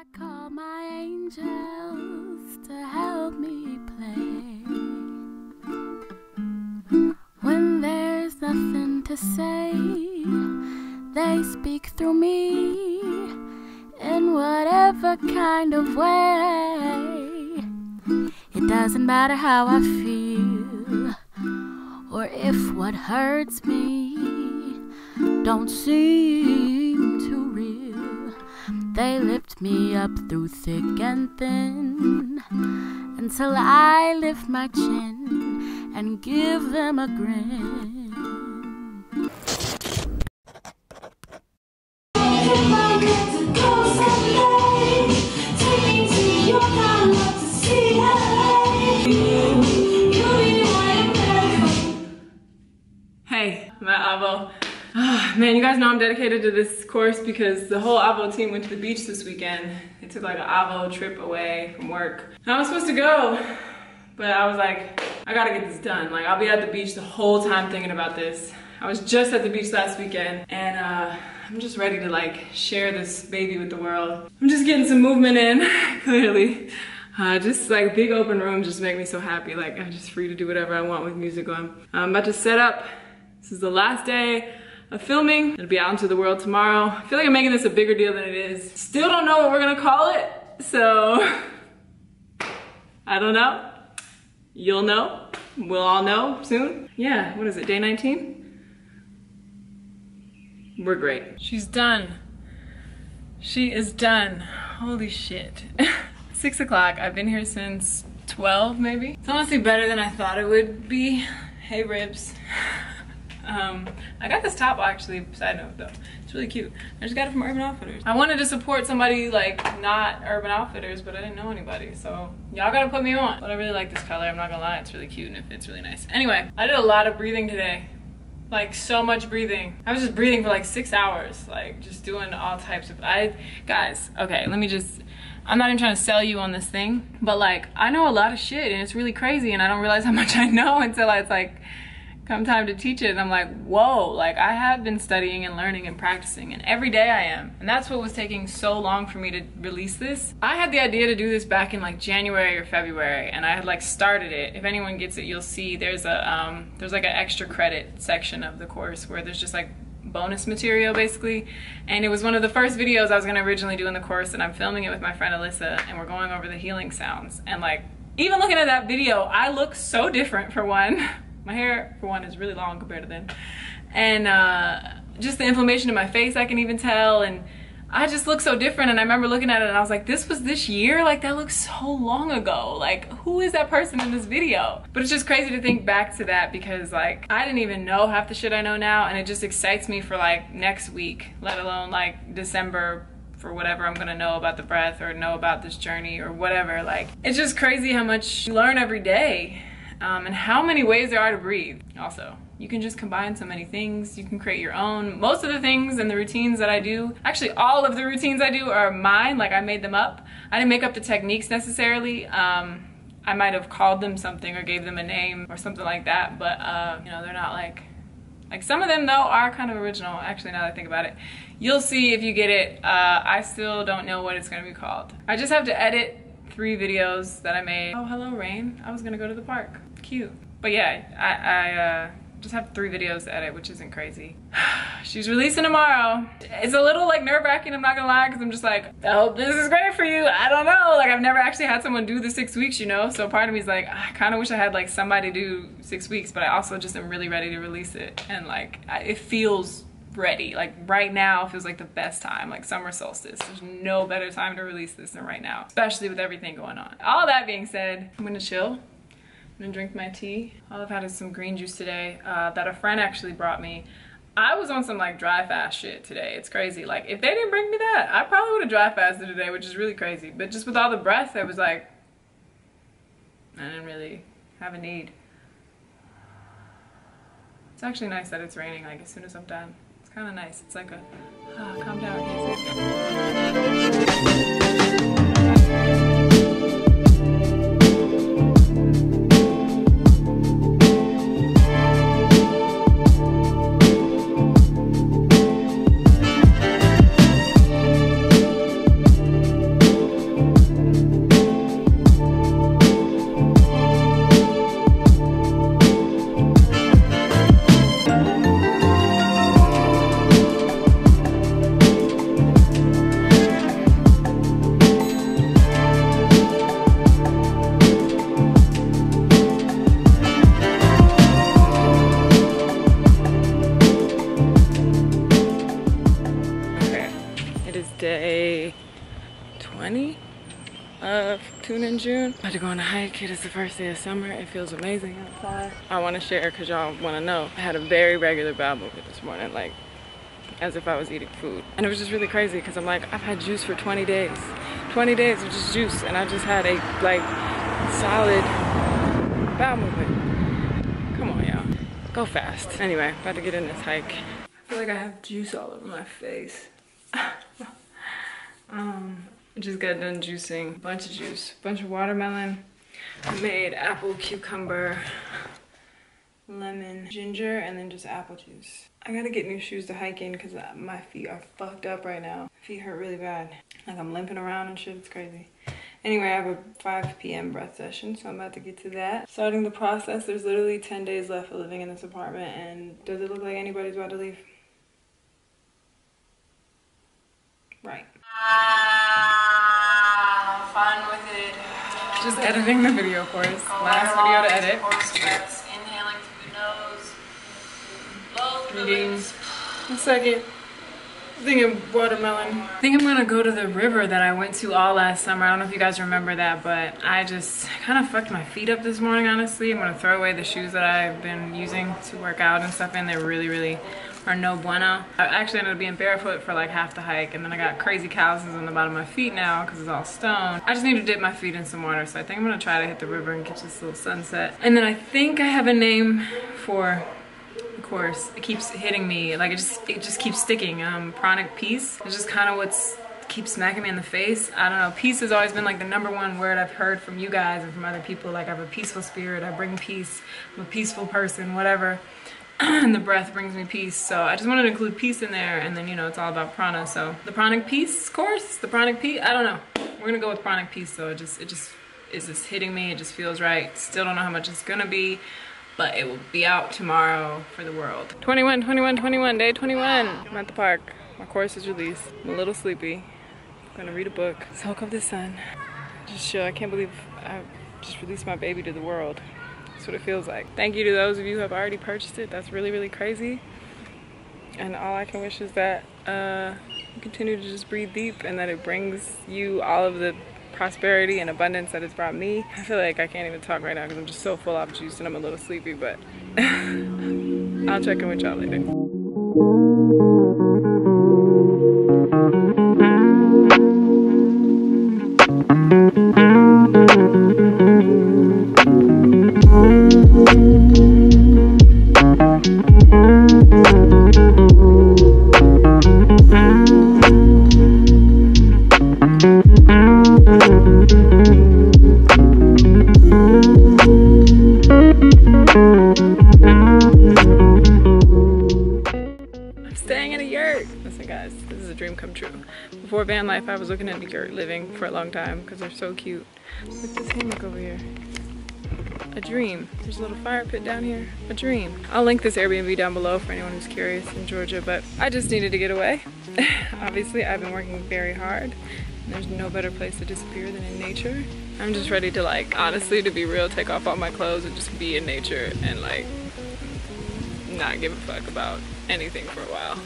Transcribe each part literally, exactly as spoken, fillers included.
I call my angels to help me play. When there's nothing to say, they speak through me in whatever kind of way. It doesn't matter how I feel or if what hurts me don't seem to. They lift me up through thick and thin until I lift my chin and give them a grin. Hey, my AVO. Oh, man, you guys know I'm dedicated to this course because the whole AVO team went to the beach this weekend. They took like an AVO trip away from work. And I was supposed to go, but I was like, I gotta get this done. Like, I'll be at the beach the whole time thinking about this. I was just at the beach last weekend, and uh, I'm just ready to like share this baby with the world. I'm just getting some movement in, clearly. Uh, just like big open rooms just make me so happy. Like, I'm just free to do whatever I want with music on. I'm about to set up. This is the last day of filming. It'll be out into the world tomorrow. I feel like I'm making this a bigger deal than it is. Still don't know what we're gonna call it, so I don't know. You'll know. We'll all know soon. Yeah, what is it, day nineteen? We're great. She's done. She is done. Holy shit. Six o'clock. I've been here since twelve maybe. It's honestly better than I thought it would be. Hey, ribs. Um, I got this top, actually, side note though, it's really cute. I just got it from Urban Outfitters. I wanted to support somebody like not Urban Outfitters, but I didn't know anybody, so y'all gotta put me on. But I really like this color, I'm not gonna lie, it's really cute and it fits really nice. Anyway, I did a lot of breathing today, like so much breathing. I was just breathing for like six hours, like just doing all types of, I, guys, okay, let me just, I'm not even trying to sell you on this thing, but like, I know a lot of shit and it's really crazy and I don't realize how much I know until I, it's like, come time to teach it, and I'm like, whoa, like I have been studying and learning and practicing, and every day I am. And that's what was taking so long for me to release this. I had the idea to do this back in like January or February, and I had like started it. If anyone gets it, you'll see there's a um there's like an extra credit section of the course where there's just like bonus material basically, and it was one of the first videos I was gonna originally do in the course, and I'm filming it with my friend Alyssa, and we're going over the healing sounds. And like, even looking at that video, I look so different for one. My hair, for one, is really long compared to then. And uh, just the inflammation in my face, I can even tell. And I just look so different. And I remember looking at it and I was like, this was this year? Like, that looks so long ago. Like, who is that person in this video? But it's just crazy to think back to that because, like, I didn't even know half the shit I know now. And it just excites me for, like, next week, let alone, like, December, for whatever I'm gonna know about the breath or know about this journey or whatever. Like, it's just crazy how much you learn every day. Um, and how many ways there are to breathe. Also, you can just combine so many things. You can create your own. Most of the things and the routines that I do, actually all of the routines I do are mine, like I made them up. I didn't make up the techniques necessarily. Um, I might have called them something or gave them a name or something like that, but uh, you know, they're not like, like some of them though are kind of original, actually, now that I think about it. You'll see if you get it. Uh, I still don't know what it's gonna be called. I just have to edit three videos that I made. Oh, hello, rain. I was gonna go to the park. Cute. But yeah, I, I uh, just have three videos to edit, which isn't crazy. She's releasing tomorrow. It's a little like nerve-wracking, I'm not gonna lie, because I'm just like, I hope this is great for you. I don't know. Like, I've never actually had someone do the six weeks, you know? So part of me is like, I kind of wish I had like somebody do six weeks, but I also just am really ready to release it. And like, I, it feels ready. Like right now feels like the best time, like summer solstice. There's no better time to release this than right now, especially with everything going on. All that being said, I'm gonna chill. I'm gonna drink my tea. All I've had is some green juice today uh, that a friend actually brought me. I was on some like dry fast shit today. It's crazy. Like, if they didn't bring me that, I probably would have dry fasted today, which is really crazy. But just with all the breath, I was like, I didn't really have a need. It's actually nice that it's raining like as soon as I'm done. It's kind of nice. It's like a oh, calm down. Yes. twenty of Tune in June. I'm about to go on a hike. It is the first day of summer. It feels amazing outside. I want to share because y'all want to know. I had a very regular bowel movement this morning, like as if I was eating food. And it was just really crazy because I'm like, I've had juice for twenty days. twenty days of just juice, and I just had a like solid bowel movement. Come on, y'all. Go fast. Anyway, about to get in this hike. I feel like I have juice all over my face. um. Just got done juicing, bunch of juice, bunch of watermelon. I made apple, cucumber, lemon, ginger, and then just apple juice. I gotta get new shoes to hike in because my feet are fucked up right now. Feet hurt really bad. Like I'm limping around and shit, it's crazy. Anyway, I have a five p m breath session, so I'm about to get to that. Starting the process, there's literally ten days left of living in this apartment, and does it look like anybody's about to leave? Right. Ah, fun with it. Just editing the video, of course. Go Last video to edit. Steps, inhaling through the nose. Blow through the lips. A second. Thinking watermelon. I think I'm gonna go to the river that I went to all last summer. I don't know if you guys remember that, but I just kind of fucked my feet up this morning, honestly. I'm gonna throw away the shoes that I've been using to work out and stuff in. They're really, really are no bueno. I actually ended up being barefoot for like half the hike, and then I got crazy calluses on the bottom of my feet now because it's all stone. I just need to dip my feet in some water, so I think I'm gonna try to hit the river and catch this little sunset. And then I think I have a name for, of course, it keeps hitting me, like it just it just keeps sticking. Um, Pranic Peace. It's just kind of what's keeps smacking me in the face. I don't know. Peace has always been like the number one word I've heard from you guys and from other people. Like I have a peaceful spirit. I bring peace. I'm a peaceful person. Whatever. And the breath brings me peace, so I just wanted to include peace in there, and then you know it's all about prana, so the pranic peace course, the pranic peace, I don't know, we're gonna go with pranic peace. So it just it just is just hitting me, it just feels right. Still don't know how much it's gonna be, but it will be out tomorrow for the world. twenty-one twenty-one twenty-one, day twenty-one. I'm at the park, my course is released. I'm a little sleepy, I'm gonna read a book, soak up the sun, just chill. I can't believe I just released my baby to the world. That's what it feels like. Thank you to those of you who have already purchased it. That's really, really crazy. And all I can wish is that uh, you continue to just breathe deep and that it brings you all of the prosperity and abundance that it's brought me. I feel like I can't even talk right now because I'm just so full off juice and I'm a little sleepy, but I'll check in with y'all later. Before van life, I was looking at yurt living for a long time because they're so cute. Look at this hammock over here. A dream. There's a little fire pit down here. A dream. I'll link this Airbnb down below for anyone who's curious in Georgia, but I just needed to get away. Obviously, I've been working very hard. There's no better place to disappear than in nature. I'm just ready to, like, honestly, to be real, take off all my clothes and just be in nature and, like, not give a fuck about anything for a while.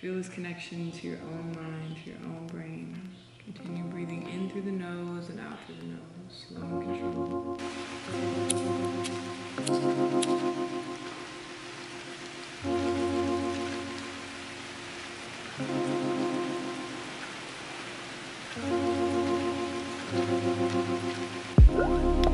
Feel this connection to your own mind, to your own brain. Continue breathing in through the nose and out through the nose. Slow and controlled. What?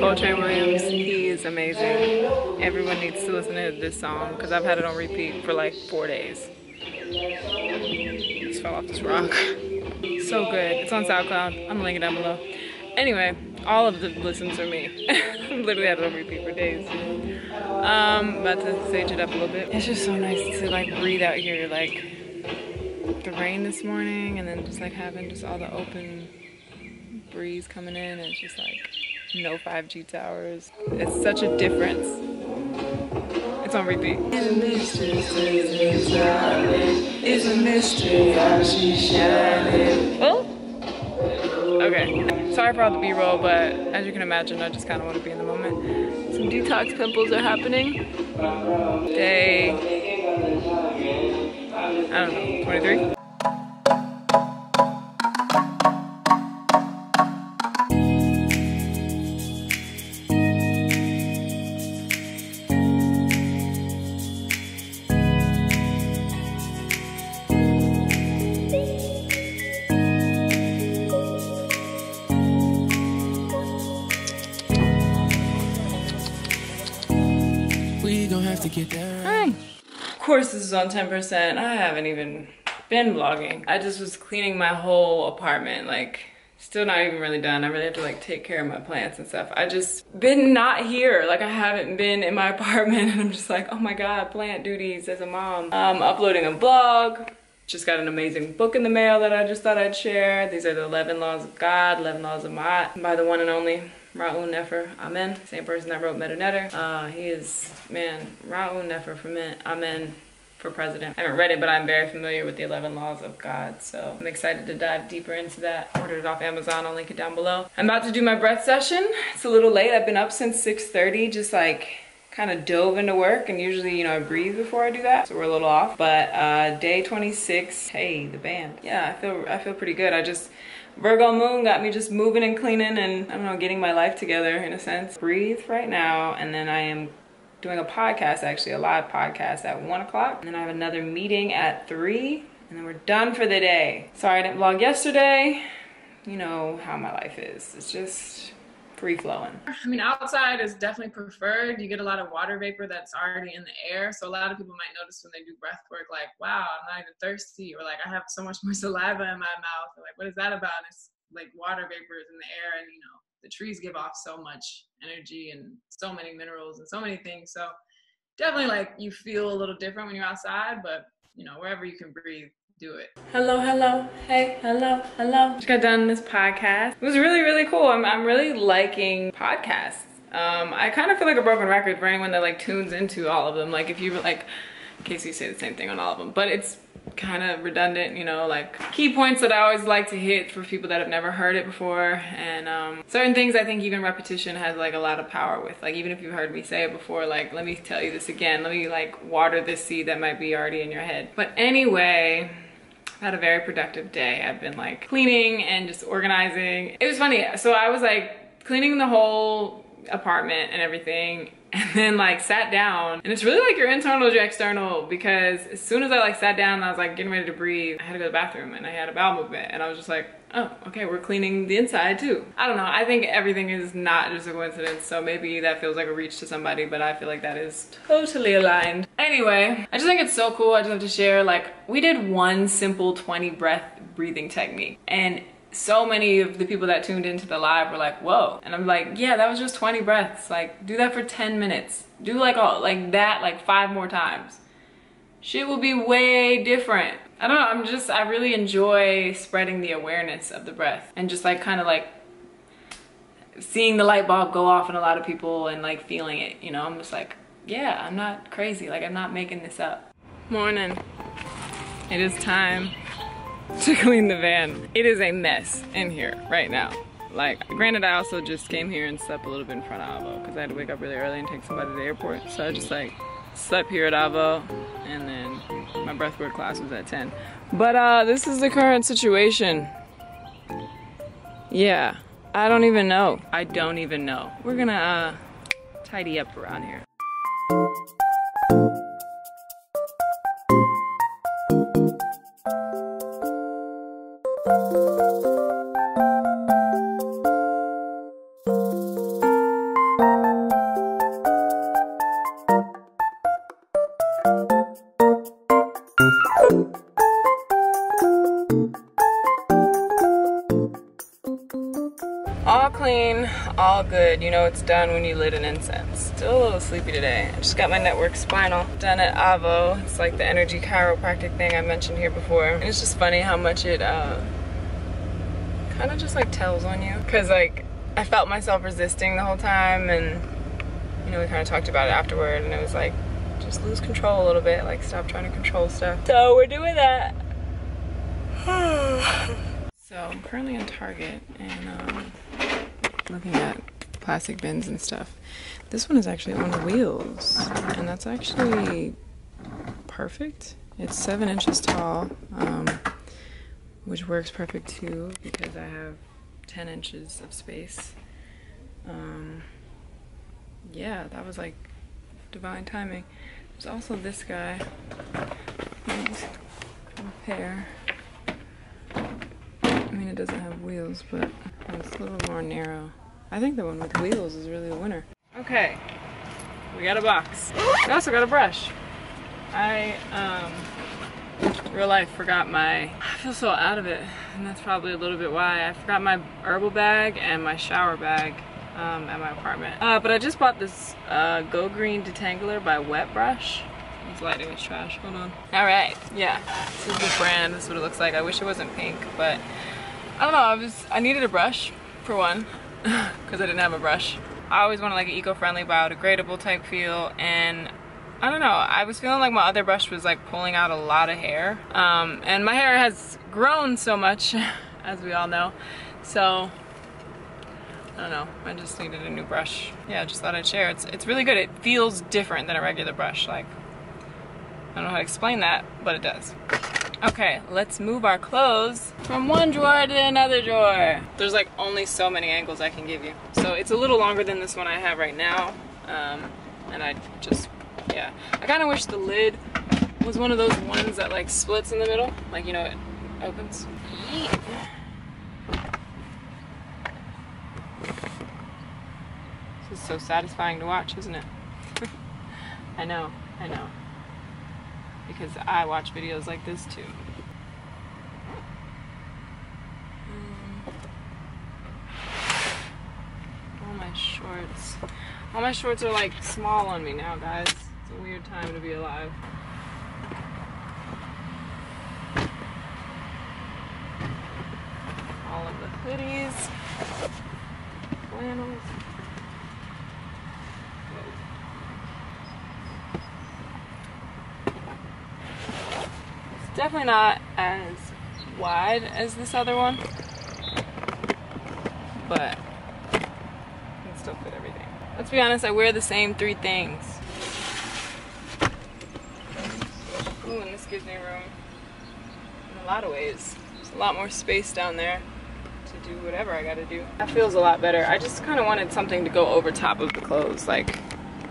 called Trey Williams. He is amazing. Everyone needs to listen to this song because I've had it on repeat for like four days. I just fell off this rock. So good. It's on SoundCloud. I'm linking down below. Anyway, all of the listens are me. Literally had it on repeat for days. Um, about to sage it up a little bit. It's just so nice to like breathe out here, like the rain this morning, and then just like having just all the open breeze coming in, and it's just like no five G towers. It's such a difference. It's on repeat. It's a mystery, it's a mystery how she shining. Oh, okay. Sorry for all the B-roll, but as you can imagine, I just kind of want to be in the moment. Some detox pimples are happening. Day, I don't know, twenty-three? Hi. Of course this is on ten percent. I haven't even been vlogging. I just was cleaning my whole apartment, like still not even really done. I really have to like take care of my plants and stuff. I just been not here. Like I haven't been in my apartment, and I'm just like, oh my God, plant duties as a mom. I'm uploading a blog. Just got an amazing book in the mail that I just thought I'd share. These are the eleven Laws of God, eleven Laws of Ma'at, by the one and only Ra Un Nefer Amen. Same person that wrote Meta Netter. Uh, he is, man, Ra Un Nefer Amen for president. I haven't read it, but I'm very familiar with the eleven Laws of God, so I'm excited to dive deeper into that. Ordered it off Amazon, I'll link it down below. I'm about to do my breath session. It's a little late, I've been up since six thirty, just like, kind of dove into work, and usually, you know, I breathe before I do that, so we're a little off. But uh day twenty-six, hey, the band. Yeah, I feel I feel pretty good. I just, Virgo moon got me just moving and cleaning and I don't know, getting my life together in a sense. Breathe right now, and then I am doing a podcast, actually a live podcast at one o'clock, and then I have another meeting at three, and then we're done for the day. Sorry I didn't vlog yesterday. You know how my life is. It's just free flowing. I mean, outside is definitely preferred. You get a lot of water vapor that's already in the air. So a lot of people might notice when they do breath work, like, wow, I'm not even thirsty. Or like, I have so much more saliva in my mouth. Or like, what is that about? And it's like water vapor is in the air, and you know, the trees give off so much energy and so many minerals and so many things. So definitely like you feel a little different when you're outside, but you know, wherever you can breathe, do it. Hello, hello, hey, hello, hello. Just got done this podcast. It was really, really cool. I'm, I'm really liking podcasts. Um, I kind of feel like a broken record for anyone that like tunes into all of them. Like if you were like, Casey, say the same thing on all of them, but it's kind of redundant, you know, like key points that I always like to hit for people that have never heard it before. And um, certain things I think even repetition has like a lot of power with, like even if you've heard me say it before, like let me tell you this again, let me like water this seed that might be already in your head. But anyway, I had a very productive day. I've been like cleaning and just organizing. It was funny. So I was like cleaning the whole apartment and everything, and then like sat down, and it's really like your internal to your external, because as soon as I like sat down and I was like getting ready to breathe, I had to go to the bathroom and I had a bowel movement, and I was just like, oh, okay, we're cleaning the inside too. I don't know. I think everything is not just a coincidence. So maybe that feels like a reach to somebody, but I feel like that is totally aligned. Anyway, I just think it's so cool. I just have to share, like, we did one simple twenty breath breathing technique, and so many of the people that tuned into the live were like, whoa. And I'm like, yeah, that was just twenty breaths. Like, do that for ten minutes. Do like all, like that, like five more times. Shit will be way different. I don't know, I'm just, I really enjoy spreading the awareness of the breath and just like kind of like seeing the light bulb go off in a lot of people and like feeling it, you know? I'm just like, yeah, I'm not crazy. Like, I'm not making this up. Morning. It is time to clean the van. It is a mess in here right now. Like, granted, I also just came here and slept a little bit in front of A V O because I had to wake up really early and take somebody to the airport. So I just like slept here at A V O, and then my breathwork class was at ten. But uh, this is the current situation. Yeah, I don't even know. I don't even know. We're gonna uh, tidy up around here. clean, all good. You know it's done when you lit an incense. Still a little sleepy today. I just got my network spinal done at A V O. It's like the energy chiropractic thing I mentioned here before. And it's just funny how much it uh, kind of just like tells on you. Cause like I felt myself resisting the whole time, and you know we kind of talked about it afterward, and it was like just lose control a little bit, like stop trying to control stuff. So we're doing that. So I'm currently in Target and um, looking at plastic bins and stuff. This one is actually on wheels, and that's actually perfect. It's seven inches tall, um, which works perfect too because I have ten inches of space. Um, yeah, that was like divine timing. There's also this guy. These pair. I mean, it doesn't have wheels, but it's a little more narrow. I think the one with wheels is really the winner. Okay, we got a box. We also got a brush. I, um, real life forgot my, I feel so out of it, and that's probably a little bit why. I forgot my herbal bag and my shower bag um, at my apartment. Uh, but I just bought this uh, Go Green Detangler by Wet Brush. This lighting is trash, hold on. All right, yeah, this is the brand, this is what it looks like. I wish it wasn't pink, but I don't know, I was I needed a brush, for one, because I didn't have a brush. I always wanted like an eco-friendly, biodegradable type feel, and I don't know, I was feeling like my other brush was like pulling out a lot of hair. Um, and my hair has grown so much, as we all know, so I don't know, I just needed a new brush. Yeah, I just thought I'd share. It's, it's really good, it feels different than a regular brush. Like, I don't know how to explain that, but it does. Okay, let's move our clothes from one drawer to another drawer. There's like only so many angles I can give you. So it's a little longer than this one I have right now. Um, and I just, yeah. I kind of wish the lid was one of those ones that like splits in the middle. Like, you know, it opens. Yeet. This is so satisfying to watch, isn't it? I know, I know. Because I watch videos like this too. Mm. All my shorts. All my shorts are like small on me now, guys. It's a weird time to be alive. All of the hoodies, flannels. Definitely not as wide as this other one, but I can still fit everything. Let's be honest, I wear the same three things. Ooh, and this gives me room in a lot of ways. There's a lot more space down there to do whatever I gotta do. That feels a lot better. I just kind of wanted something to go over top of the clothes, like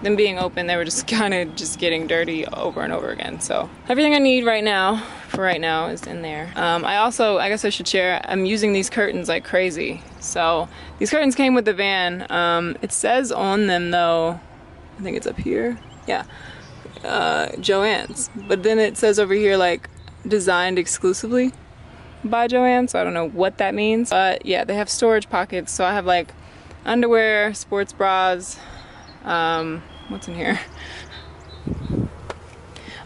them being open, they were just kind of just getting dirty over and over again. So everything I need right now, for right now, is in there. Um, I also, I guess I should share, I'm using these curtains like crazy. So these curtains came with the van. Um, it says on them though, I think it's up here, yeah, uh, Joann's. But then it says over here like, designed exclusively by Joann's, so I don't know what that means. But yeah, they have storage pockets, so I have like underwear, sports bras, um what's in here?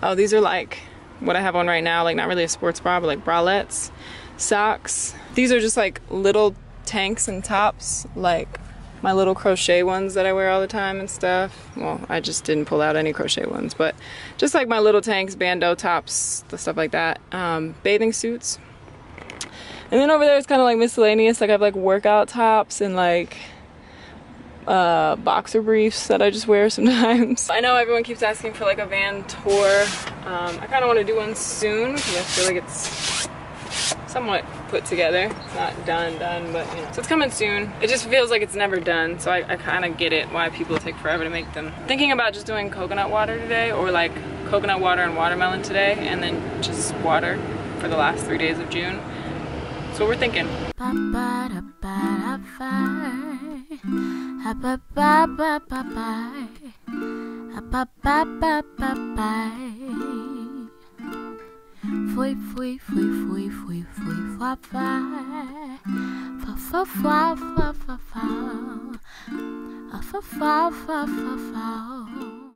Oh, these are like what I have on right now, like not really a sports bra, but like bralettes, socks. These are just like little tanks and tops, like my little crochet ones that I wear all the time and stuff. Well, I just didn't pull out any crochet ones, but just like my little tanks, bandeau tops, the stuff like that. Um bathing suits. And then over there it's kind of like miscellaneous, like I have like workout tops and like uh boxer briefs that I just wear sometimes. I know everyone keeps asking for like a van tour. um I kind of want to do one soon because I feel like it's somewhat put together. It's not done done, but you know, so it's coming soon. It just feels like it's never done, so I, I kind of get it why people take forever to make them. Thinking about just doing coconut water today, or like coconut water and watermelon today, and then just water for the last three days of June. That's what we're thinking. Fui, fui, fui, fui, fui, fui, fwa, fwa. Fa, fa, fa, fa, fa, fa. Fa, fa, fa, fa, fa.